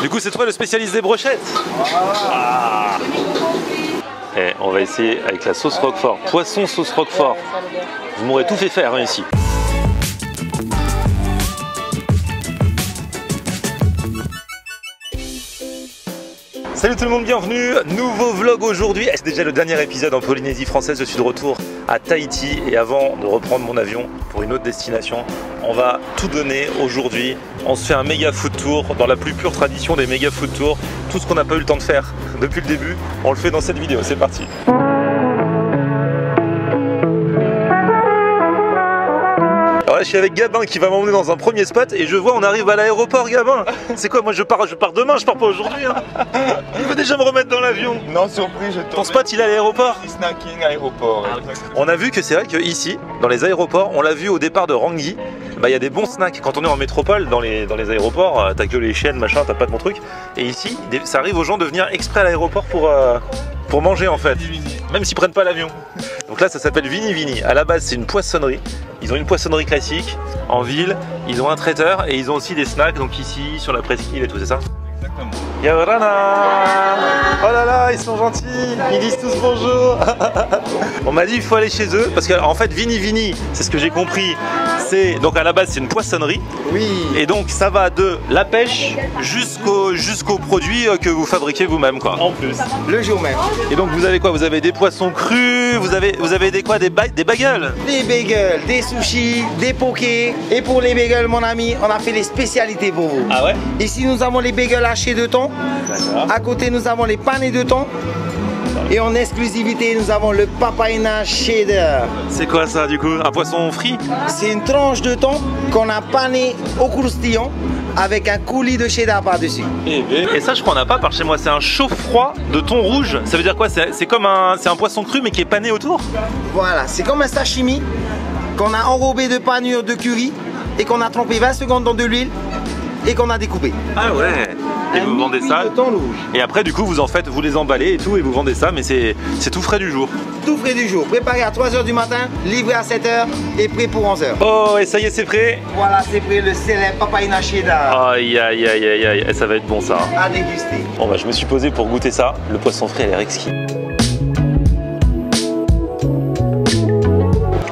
Du coup, c'est toi le spécialiste des brochettes. Ah. Et on va essayer avec la sauce roquefort. Poisson sauce roquefort. Vous m'aurez tout fait faire hein, ici. Salut tout le monde, bienvenue, nouveau vlog aujourd'hui. C'est déjà le dernier épisode en Polynésie française, je suis de retour à Tahiti et avant de reprendre mon avion pour une autre destination, on va tout donner aujourd'hui. On se fait un méga food tour, dans la plus pure tradition des méga food tours. Tout ce qu'on n'a pas eu le temps de faire depuis le début, on le fait dans cette vidéo, c'est parti. Là, je suis avec Gabin qui va m'emmener dans un premier spot et je vois on arrive à l'aéroport. Gabin, c'est quoi, moi je pars demain, je pars pas aujourd'hui hein. Il veut déjà me remettre dans l'avion. Non, surprise, je tombe. Ton spot il est à l'aéroport. Snacking aéroport. Ah, oui. On a vu que c'est vrai que ici, dans les aéroports, on l'a vu au départ de Rangi, bah il y a des bons snacks. Quand on est en métropole, dans les aéroports, t'as que les chaînes, machin, t'as pas de mon truc. Et ici, ça arrive aux gens de venir exprès à l'aéroport pour manger en fait. Même s'ils prennent pas l'avion. Donc là ça s'appelle Vini Vini. À la base c'est une poissonnerie. Ils ont une poissonnerie classique en ville. Ils ont un traiteur et ils ont aussi des snacks. Donc ici sur la presqu'île et tout, c'est ça? Exactement. Yavrana. Oh là là, ils sont gentils. Ils disent tous bonjour. On m'a dit il faut aller chez eux. Parce qu'en fait Vini Vini, c'est ce que j'ai compris, c'est donc à la base c'est une poissonnerie. Oui. Et donc ça va de la pêche jusqu'au produit que vous fabriquez vous-même quoi. En plus. Le jour même. Et donc vous avez quoi? Vous avez des poissons crus, vous avez des quoi? Des bagels. Des bagels, des sushis, des pokés. Et pour les bagels mon ami, on a fait les spécialités pour vous. Ah ouais? Ici nous avons les bagels hachés de thon. À côté nous avons les panés de thon. Et en exclusivité, nous avons le Papa'ina Cheddar. C'est quoi ça du coup? Un poisson frit? C'est une tranche de thon qu'on a pané au croustillon avec un coulis de cheddar par-dessus. Et ça, je crois qu'on n'a pas par chez moi. C'est un chaud-froid de thon rouge. Ça veut dire quoi? C'est comme un poisson cru mais qui est pané autour? Voilà, c'est comme un sashimi qu'on a enrobé de panure de curry et qu'on a trempé 20 secondes dans de l'huile et qu'on a découpé. Ah ouais. Et vous vendez ça, et après du coup vous en faites, vous les emballez et tout et vous vendez ça, mais c'est tout frais du jour. Tout frais du jour, préparé à 3h du matin, livré à 7h et prêt pour 11h. Oh et ça y est c'est prêt? Voilà c'est prêt, le célèbre Papa'ina Cheddar. Aïe aïe aïe aïe aïe, ça va être bon ça. À déguster. Bon bah je me suis posé pour goûter ça, le poisson frais il a l'air exquis.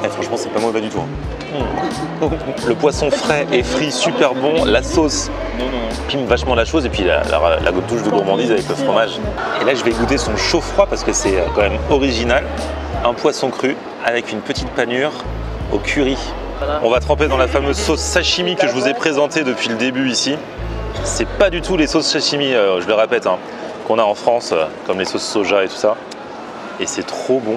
Eh, franchement c'est pas mauvais du tout. Le poisson frais et frit super bon, la sauce pime vachement la chose et puis la touche de gourmandise avec le fromage. Et là je vais goûter son chaud froid parce que c'est quand même original. Un poisson cru avec une petite panure au curry. On va tremper dans la fameuse sauce sashimi que je vous ai présentée depuis le début ici. C'est pas du tout les sauces sashimi, je le répète, hein, qu'on a en France, comme les sauces soja et tout ça. Et c'est trop bon.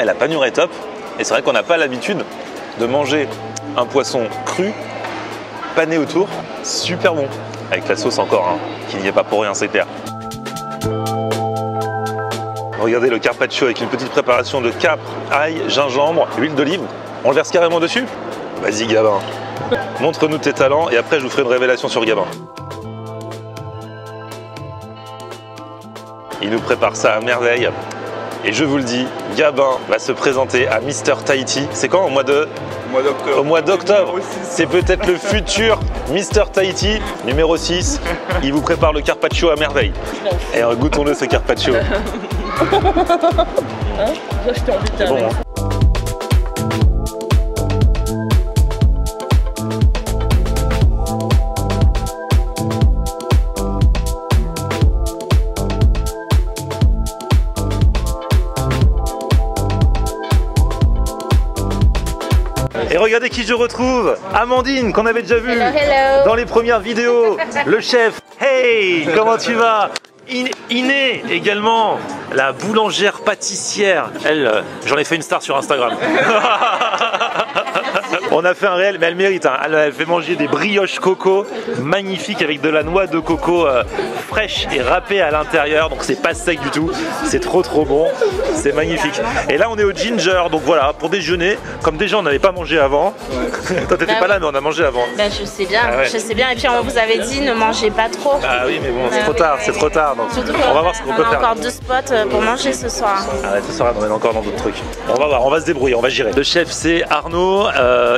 Et la panure est top et c'est vrai qu'on n'a pas l'habitude de manger un poisson cru, pané autour, super bon. Avec la sauce encore, hein, qui n'y est pas pour rien, c'est clair. Regardez le carpaccio avec une petite préparation de capre, ail, gingembre, huile d'olive. On le verse carrément dessus? Vas-y Gabin, montre-nous tes talents et après je vous ferai une révélation sur Gabin. Il nous prépare ça à merveille. Et je vous le dis, Gabin va se présenter à Mister Tahiti. C'est quand? Au mois de... Au mois d'octobre. C'est peut-être le futur Mister Tahiti, numéro 6. Il vous prépare le carpaccio à merveille. Et goûtons-le ce carpaccio. C'est bon, hein? Et regardez qui je retrouve, Amandine, qu'on avait déjà vu dans les premières vidéos, le chef. Hey, comment tu vas? Iné également, la boulangère pâtissière. Elle, j'en ai fait une star sur Instagram. On a fait un réel, mais elle mérite, hein. Elle fait manger des brioches coco magnifiques avec de la noix de coco fraîche et râpée à l'intérieur. Donc c'est pas sec du tout, c'est trop bon, c'est magnifique. Et là on est au Ginger, donc voilà, pour déjeuner, comme déjà on n'avait pas mangé avant. Toi t'étais pas là mais on a mangé avant. Ben je sais bien, ah ouais. Je sais bien, et puis on vous avait dit ne mangez pas trop. Ah oui mais bon c'est trop tard, c'est trop tard. Donc on va voir ce qu'on peut faire. On a encore 2 spots pour manger ce soir. Ah ouais, ce soir on est encore dans d'autres trucs. On va voir, on va se débrouiller, on va gérer. Le chef c'est Arnaud.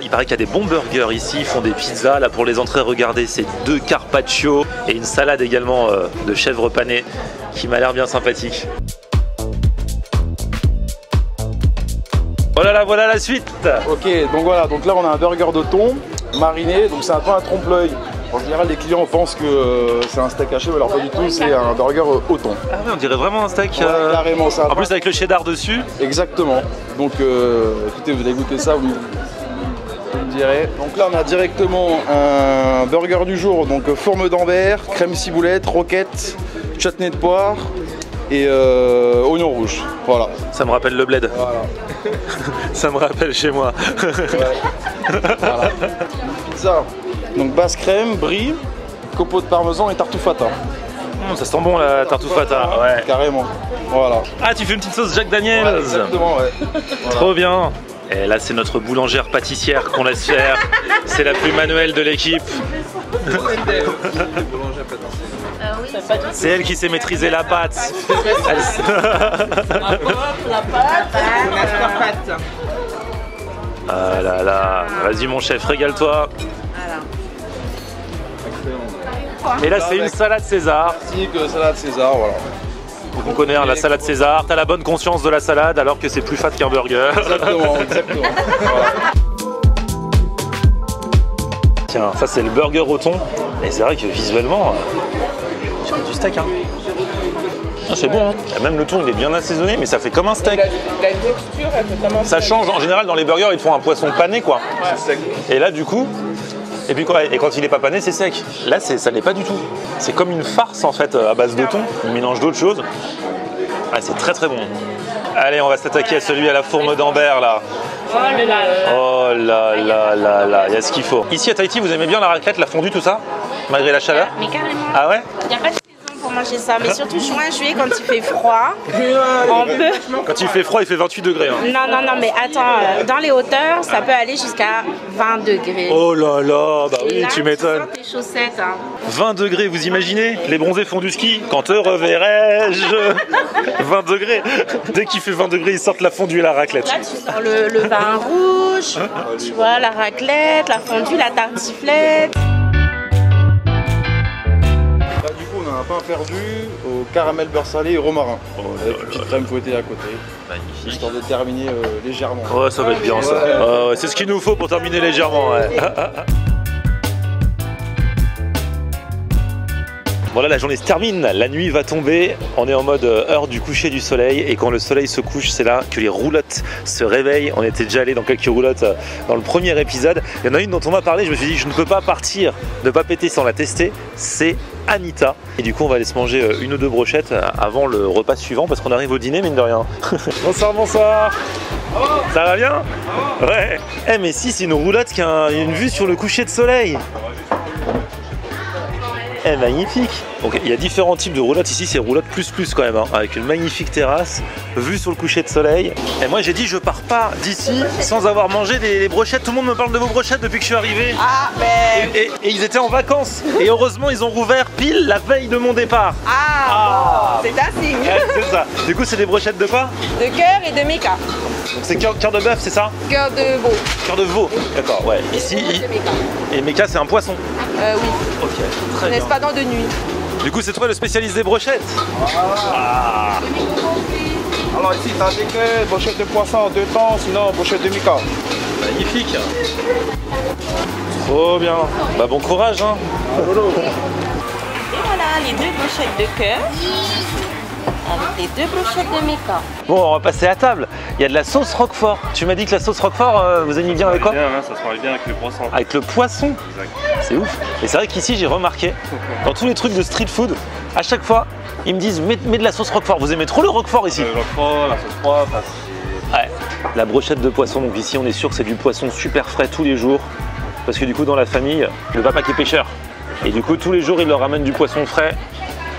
Il paraît qu'il y a des bons burgers ici, ils font des pizzas. Là pour les entrées, regardez, c'est 2 carpaccio et une salade également de chèvre panée qui m'a l'air bien sympathique. Voilà la suite. Ok, donc voilà, donc là on a un burger de thon mariné, donc c'est un peu un trompe-l'œil. En général, les clients pensent que c'est un steak haché, mais alors pas du tout, c'est un burger au thon. Ah oui, on dirait vraiment un steak. Ouais, carrément, ça. En plus avec le cheddar dessus. Exactement. Donc écoutez, vous allez goûter ça, vous me direz. Donc là, on a directement un burger du jour, donc fourme d'Ambert, crème ciboulette, roquette, chutney de poire et oignon rouge. Voilà. Ça me rappelle le bled. Voilà. Ça me rappelle chez moi. Ouais. Voilà. Pizza. Donc base crème, brie, copeaux de parmesan et tartufata. Ça sent bon la tartufata, ouais. Carrément, voilà. Ah, tu fais une petite sauce Jack Daniels. Ouais, exactement, ouais. Voilà. Trop bien. Et là, c'est notre boulangère pâtissière qu'on laisse faire. C'est la plus manuelle de l'équipe. C'est elle qui sait maîtriser la pâte. La pâte. Ah là là, vas-y mon chef, régale-toi. Et là c'est une salade César. Classique salade César, voilà. On connaît la salade César, t'as la bonne conscience de la salade alors que c'est plus fat qu'un burger. Exactement, exactement. Voilà. Tiens, ça c'est le burger au thon. Et c'est vrai que visuellement, j'ai du steak hein. Ah, c'est bon, hein. Même le thon il est bien assaisonné, mais ça fait comme un steak. La texture, elle fait comme un steak. Ça change, en général dans les burgers ils te font un poisson pané quoi. Ouais. Et là du coup, et puis quoi, et quand il est pas pané c'est sec. Là ça l'est pas du tout. C'est comme une farce en fait à base de thon, on mélange d'autres choses. Ah, c'est très très bon. Allez, on va s'attaquer à celui à la fourme d'Ambert là. Oh là là là là, il y a ce qu'il faut. Ici à Tahiti, vous aimez bien la raclette, la fondue, tout ça, malgré la chaleur? Mais carrément. Ah ouais? Il y a pas de saison pour manger ça, mais surtout juin, juillet quand il fait froid. On peut. Quand il fait froid, il fait 28 degrés. Hein. Non, mais attends, dans les hauteurs, ça peut aller jusqu'à 20 degrés. Oh là là, bah oui, là, tu m'étonnes. Tes chaussettes. Hein. 20 degrés, vous imaginez? Les bronzés font du ski. Quand te reverrai-je? 20 degrés. Dès qu'il fait 20 degrés, ils sortent la fondue et la raclette. Là, tu sors le vin rouge, tu vois, la raclette, la fondue, la tartiflette. Un pain perdu au caramel beurre salé et romarin. Oh avec une petite crème fouettée à côté. Magnifique. Histoire de terminer légèrement. Ouais, ça va être bien ça. Ouais. C'est ce qu'il nous faut pour terminer légèrement. Ouais. Voilà, la journée se termine, la nuit va tomber, on est en mode heure du coucher du soleil et quand le soleil se couche, c'est là que les roulottes se réveillent. On était déjà allé dans quelques roulottes dans le premier épisode. Il y en a une dont on m'a parlé, je me suis dit je ne peux pas partir, ne pas péter sans la tester, c'est Anita. Et du coup on va aller se manger une ou deux brochettes avant le repas suivant parce qu'on arrive au dîner mine de rien. Bonsoir. Ça va bien? Ouais. Eh mais si, c'est une roulotte qui a une vue sur le coucher de soleil. Eh, magnifique. Donc il y a différents types de roulottes ici, c'est roulotte plus quand même, hein, avec une magnifique terrasse, vue sur le coucher de soleil. Et moi j'ai dit je pars pas d'ici sans avoir mangé des brochettes. Tout le monde me parle de vos brochettes depuis que je suis arrivé. Ah ben. Et ils étaient en vacances. Et heureusement ils ont rouvert pile la veille de mon départ. Ah, c'est un signe. C'est ça. Du coup c'est des brochettes de quoi? De cœur et de méca. Donc c'est cœur de bœuf, c'est ça? Cœur de veau. Cœur de veau. D'accord, ouais. Ici. Et méca c'est un poisson. Oui. Ok. Très bien. Pas dans de nuit. Du coup, c'est toi le spécialiste des brochettes. Ah. Alors ici, t'as des queues, brochette de poisson en 2 temps, sinon brochette de mica. Magnifique. Trop bien. Bah bon courage, hein. Et voilà les 2 brochettes de cœur avec les 2 brochettes de mica. Bon, on va passer à table. Il y a de la sauce roquefort. Tu m'as dit que la sauce roquefort, vous aimez bien avec quoi? Ça se marie bien avec le poisson. Avec le poisson? C'est ouf. Et c'est vrai qu'ici, j'ai remarqué, dans tous les trucs de street food, à chaque fois, ils me disent mets de la sauce roquefort. Vous aimez trop le roquefort ici? Le roquefort, la sauce froide. Ouais. La brochette de poisson. Donc ici, on est sûr que c'est du poisson super frais tous les jours. Parce que du coup, dans la famille, le papa qui est pêcheur. Et du coup, tous les jours, il leur ramène du poisson frais,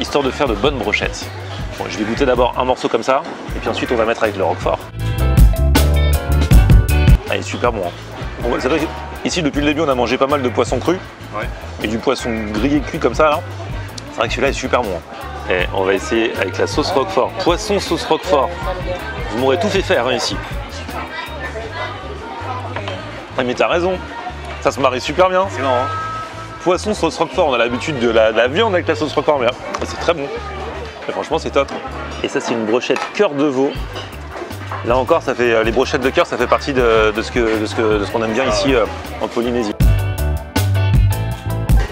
histoire de faire de bonnes brochettes. Bon, je vais goûter d'abord un morceau comme ça, et puis ensuite on va mettre avec le roquefort. Ah, il est super bon. Hein. C'est vrai qu'ici depuis le début on a mangé pas mal de poissons crus, ouais. Et du poisson grillé cuit comme ça. C'est vrai que celui-là est super bon. Hein. Et on va essayer avec la sauce roquefort. Poisson sauce roquefort. Vous m'aurez tout fait faire hein, ici. Mais t'as raison, ça se marie super bien. C'est bon, hein. Poisson sauce roquefort, on a l'habitude de la viande avec la sauce roquefort, mais là, c'est très bon. Et franchement, c'est top. Et ça, c'est une brochette cœur de veau. Là encore, ça fait, les brochettes de cœur, ça fait partie de ce qu'on aime bien ici en Polynésie.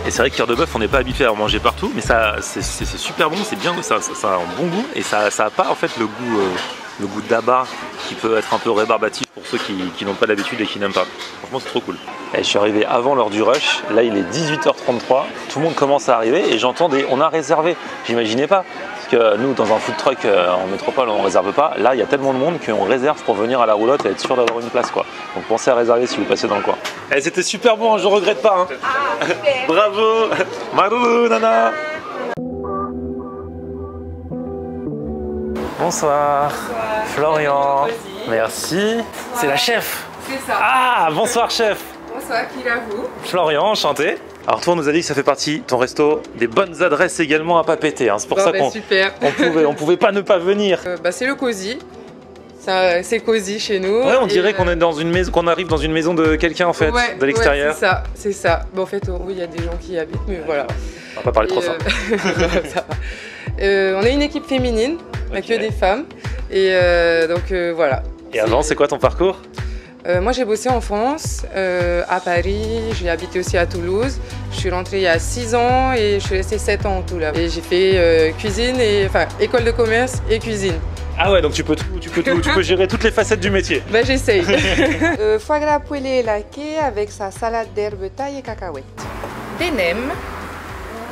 Et c'est vrai que cœur de bœuf, on n'est pas habitué à en manger partout, mais ça, c'est super bon, c'est bien, ça a un bon goût et ça n'a pas en fait le goût d'abat qui peut être un peu rébarbatif pour ceux qui n'ont pas l'habitude et qui n'aiment pas. Franchement, c'est trop cool. Et je suis arrivé avant l'heure du rush, là il est 18h33, tout le monde commence à arriver et j'entends des « on a réservé ». J'imaginais pas, parce que nous dans un food truck en métropole on ne réserve pas, là il y a tellement de monde qu'on réserve pour venir à la roulotte et être sûr d'avoir une place quoi. Donc pensez à réserver si vous passez dans le coin. Eh, c'était super bon, je regrette pas hein. Ah, bravo Marou Nana. Bonsoir. Bonsoir Florian, merci. C'est la chef. C'est ça. Ah, bonsoir chef. Bonsoir, qui l'avoue. Florian, enchanté. Alors toi, on nous a dit que ça fait partie, ton resto, des bonnes adresses également à pas péter. Hein. C'est pour ça qu'on pouvait pas ne pas venir. C'est le Kozy. C'est Kozy chez nous. Ouais, on dirait qu'on est dans une maison, qu'on arrive dans une maison de quelqu'un en fait, ouais, de l'extérieur. Ouais, c'est ça, c'est ça. Bon, en fait, oui, il y a des gens qui y habitent, mais voilà. On va pas parler trop fort. On est une équipe féminine, okay. Que des femmes. Et donc voilà. Et avant, c'est quoi ton parcours? Moi, j'ai bossé en France, à Paris, j'ai habité aussi à Toulouse. Je suis rentrée il y a 6 ans et je suis restée 7 ans en tout là. Et j'ai fait cuisine, enfin école de commerce et cuisine. Ah ouais, donc tu peux gérer toutes les facettes du métier. Ben j'essaye. Foie gras poêlé et laqué avec sa salade d'herbe taille et cacahuètes. Des nems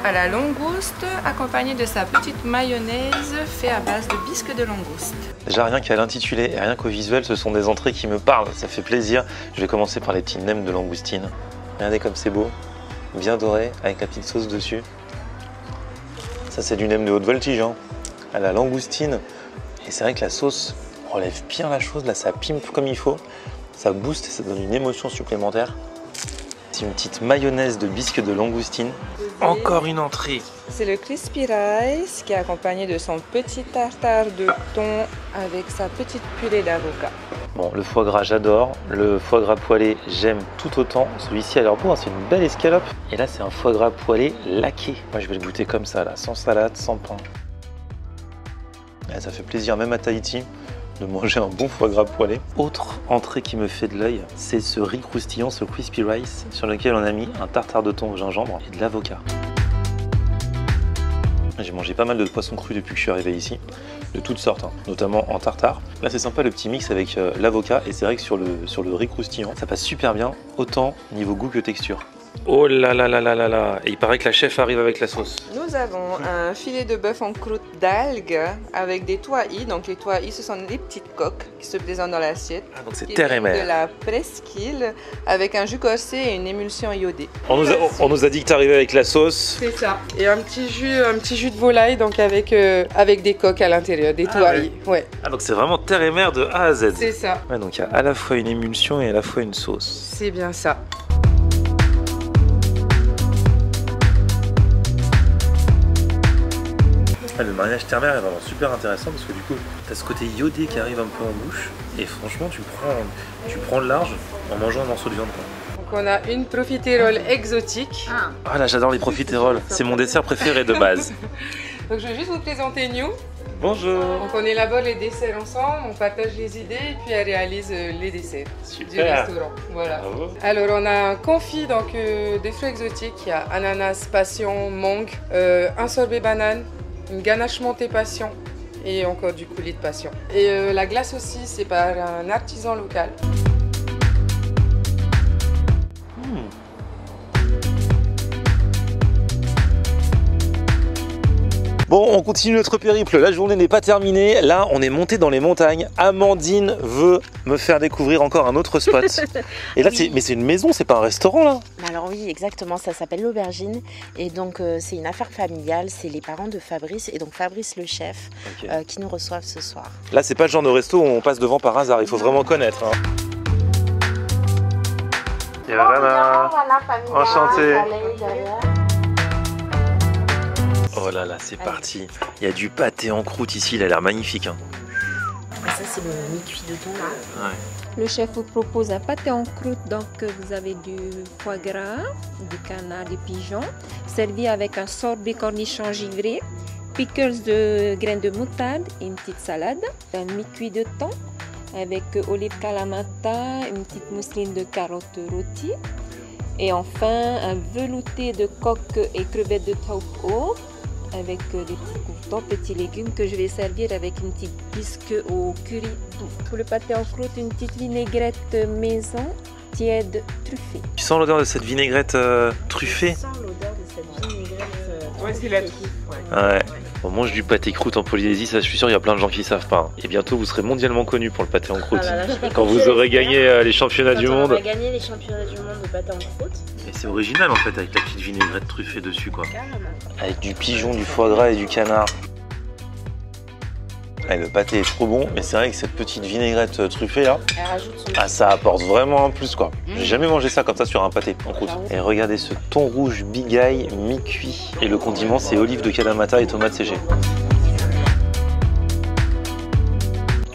à la langouste, accompagnée de sa petite mayonnaise faite à base de bisque de langouste. Déjà rien qu'à l'intitulé et rien qu'au visuel, ce sont des entrées qui me parlent, ça fait plaisir. Je vais commencer par les petits nems de langoustine. Regardez comme c'est beau, bien doré, avec la petite sauce dessus. Ça c'est du nem de haute voltige, hein, à la langoustine. Et c'est vrai que la sauce relève bien la chose, là ça pimpe comme il faut, ça booste et ça donne une émotion supplémentaire. Une petite mayonnaise de bisque de langoustine. Encore une entrée. C'est le crispy rice qui est accompagné de son petit tartare de thon avec sa petite purée d'avocat. Bon, le foie gras j'adore, le foie gras poêlé j'aime tout autant. Celui-ci a l'air beau, hein, c'est une belle escalope. Et là c'est un foie gras poêlé laqué. Moi je vais le goûter comme ça, là, sans salade, sans pain. Et ça fait plaisir même à Tahiti de manger un bon foie gras poêlé. Autre entrée qui me fait de l'œil, c'est ce riz croustillant, ce crispy rice, sur lequel on a mis un tartare de thon au gingembre et de l'avocat. J'ai mangé pas mal de poissons crus depuis que je suis arrivé ici, de toutes sortes, hein, notamment en tartare. Là c'est sympa le petit mix avec l'avocat, et c'est vrai que sur le riz croustillant, ça passe super bien, autant niveau goût que texture. Oh là là là là là là. Et il paraît que la chef arrive avec la sauce. Nous avons un filet de bœuf en croûte d'algues avec des toahis. Donc les toahis, ce sont des petites coques qui se présentent dans l'assiette. Ah, donc c'est terre et mer. De la presqu'île avec un jus corsé et une émulsion iodée. On nous a dit que tu arrivais avec la sauce. C'est ça. Et un petit jus de volaille donc avec des coques à l'intérieur, des toahis. Ouais. Ouais. Ah donc c'est vraiment terre et mer de A à Z. C'est ça. Ouais, donc il y a à la fois une émulsion et à la fois une sauce. C'est bien ça. Ah, le mariage terre-mer est vraiment super intéressant parce que du coup tu as ce côté iodé qui arrive un peu en bouche et franchement tu prends le large en mangeant un morceau de viande quoi. Donc on a une profiterole exotique. Ah là j'adore les profiteroles, c'est mon dessert préféré de base. Donc je vais juste vous présenter New. Bonjour. Donc on élabore les desserts ensemble, on partage les idées et puis elle réalise les desserts du restaurant. Voilà. Bravo. Alors on a un confit donc des fruits exotiques, il y a ananas, passion, mangue, un sorbet banane, une ganache montée passion et encore du coulis de passion. Et la glace aussi, c'est par un artisan local. Bon, on continue notre périple, la journée n'est pas terminée, là on est monté dans les montagnes, Amandine veut me faire découvrir encore un autre spot. Et là, oui. Mais c'est une maison, c'est pas un restaurant là? Alors oui, exactement, ça s'appelle l'Auberg'in et donc c'est une affaire familiale, c'est les parents de Fabrice et donc Fabrice le chef, okay. Qui nous reçoivent ce soir. Là c'est pas le genre de resto où on passe devant par hasard, il faut vraiment connaître. Hein. Et voilà, enchanté. Oh là là, c'est parti. Il y a du pâté en croûte ici, il a l'air magnifique. Hein. Ah, ça, c'est le mi-cuit de thon là. Ouais. Le chef vous propose un pâté en croûte, donc vous avez du foie gras, du canard, du pigeon, servi avec un sorbet cornichon givré, pickles de graines de moutarde et une petite salade, un mi-cuit de thon avec olive kalamata, une petite mousseline de carottes rôties et enfin un velouté de coque et crevettes de taupo avec des petits légumes que je vais servir avec une petite bisque au curry. Pour le pâté en croûte, une petite vinaigrette maison tiède truffée. Tu sens l'odeur de cette vinaigrette truffée? Je sens l'odeur de cette vinaigrette truffée. Ouais, c'est la truffe. Ouais. Ouais. On mange du pâté croûte en Polynésie, ça je suis sûr, il y a plein de gens qui ne savent pas. Et bientôt vous serez mondialement connu pour le pâté en croûte. Ah là là, quand vous aurez gagné les championnats du monde. On a gagné les championnats du monde de pâté en croûte. Et c'est original en fait, avec la petite vinaigrette truffée dessus quoi. Carrément. Avec du pigeon, du foie gras et du canard. Et le pâté est trop bon, mais c'est vrai que cette petite vinaigrette truffée là, ça apporte vraiment un plus quoi. J'ai jamais mangé ça comme ça sur un pâté en croûte. Et regardez ce thon rouge bigaille mi-cuit. Et le condiment c'est olive de kalamata et tomates séchées.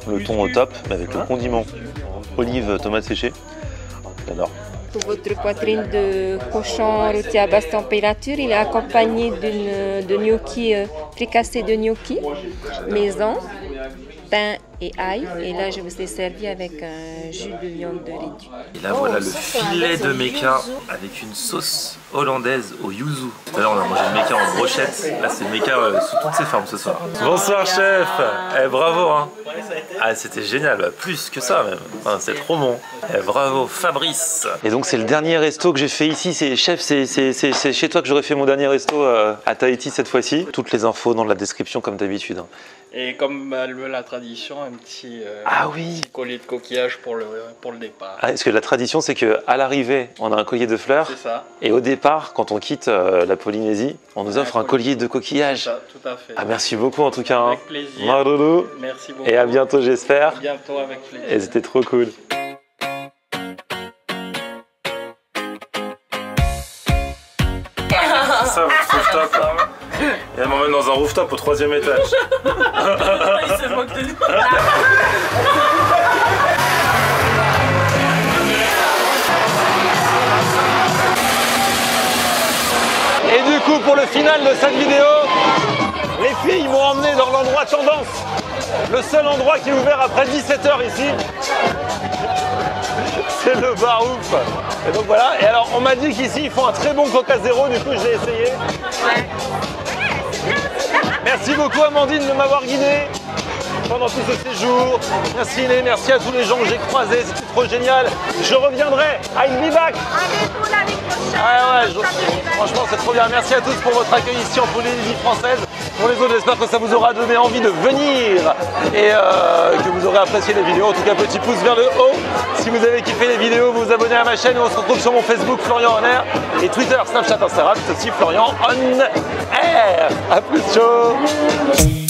Le thon au top, mais avec le condiment olive, tomates séchées. J'adore. Pour votre poitrine de cochon rôti à basse température, il est accompagné de gnocchi fricassé de gnocchi maison, thym et ail. Et là, je vous ai servi avec un jus de viande réduite. Et là, voilà le filet de méka avec une sauce hollandaise au yuzu. Tout à l'heure, on a mangé le méka en brochette. Là, c'est le méka sous toutes ses formes ce soir. Bonsoir, chef. Eh, bravo, hein. Ah, c'était génial, plus que ça même. Enfin, c'est trop bon. Eh, bravo, Fabrice. Et donc, c'est le dernier resto que j'ai fait ici. C'est chef, c'est chez toi que j'aurais fait mon dernier resto à Tahiti cette fois-ci. Toutes les infos dans la description, comme d'habitude. Et comme la tradition, un petit, petit collier de coquillages pour le départ. Ah, parce que la tradition, c'est qu'à l'arrivée, on a un collier de fleurs. C'est ça. Et au départ, quand on quitte la Polynésie, on nous offre un collier de coquillages. C'est ça, tout à fait. Ah, merci beaucoup en tout cas. Avec plaisir. Maroulou. Merci beaucoup. Et à bientôt, j'espère. À bientôt, avec plaisir. Et c'était trop cool. Ça, votre rooftop, elle m'emmène dans un rooftop au 3e étage. Il se moque de nous. Et du coup, pour le final de cette vidéo, les filles m'ont emmené dans l'endroit tendance. Le seul endroit qui est ouvert après 17 h ici. C'est le bar ouf. Et donc voilà, et alors on m'a dit qu'ici ils font un très bon coca zéro, du coup j'ai essayé. Ouais. Merci beaucoup Amandine de m'avoir guidé pendant tout ce séjour. Merci Né, merci à tous les gens que j'ai croisés, c'était trop génial. Je reviendrai, I'll be back. Ah ouais, franchement c'est trop bien. Merci à tous pour votre accueil ici en Polynésie française. Pour les autres, j'espère que ça vous aura donné envie de venir et que vous aurez apprécié les vidéos. En tout cas, petit pouce vers le haut. Si vous avez kiffé les vidéos, vous vous abonnez à ma chaîne. On se retrouve sur mon Facebook Florian On Air et Twitter, Snapchat, Instagram, c'est aussi Florian On Air. A plus chaud.